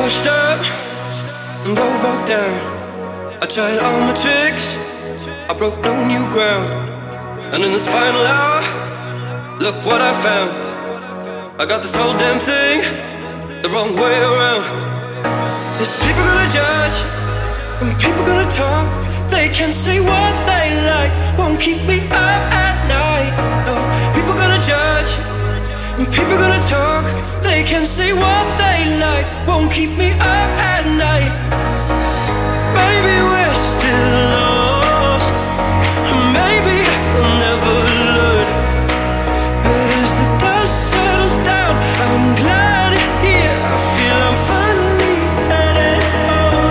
washed up and all broke down. I tried all my tricks, I broke no new ground. And in this final hour, look what I found. I got this whole damn thing the wrong way around. There's people gonna judge and people gonna talk. They can say what they like, won't keep me up at night. No, people gonna judge and people gonna talk. They can say what they like, won't keep me up at night. Baby, we're still lost. Maybe I'll never learn, but as the dust settles down, I'm glad to hear I feel I'm finally headed home.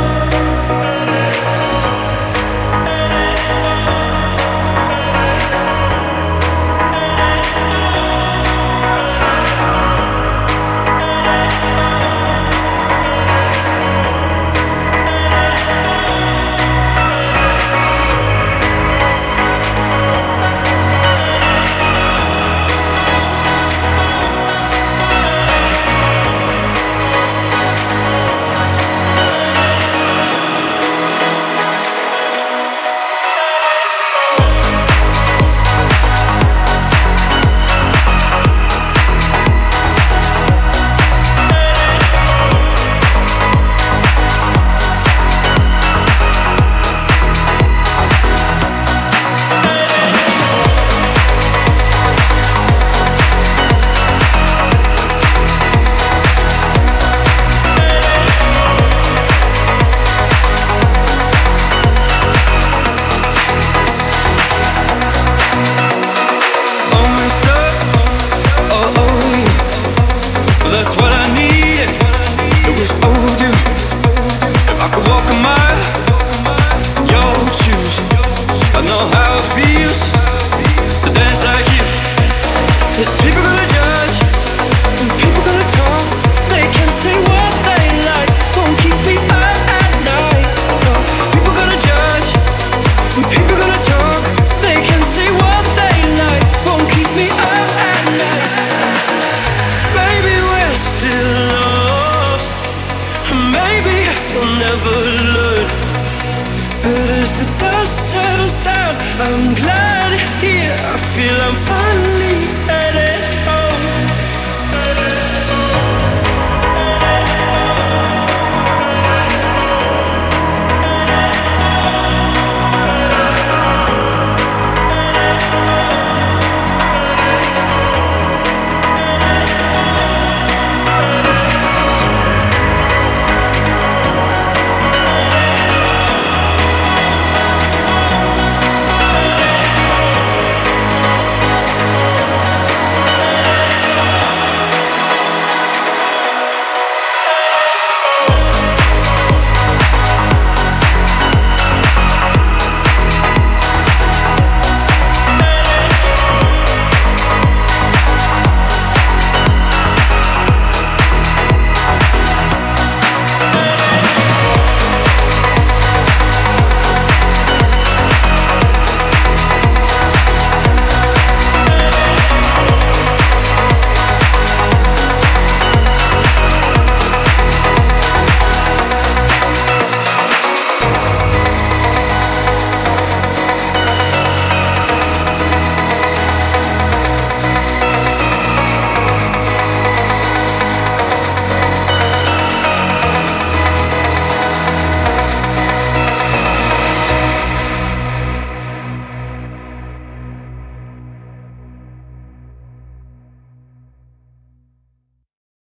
I'm glad to hear I feel I'm finally at it.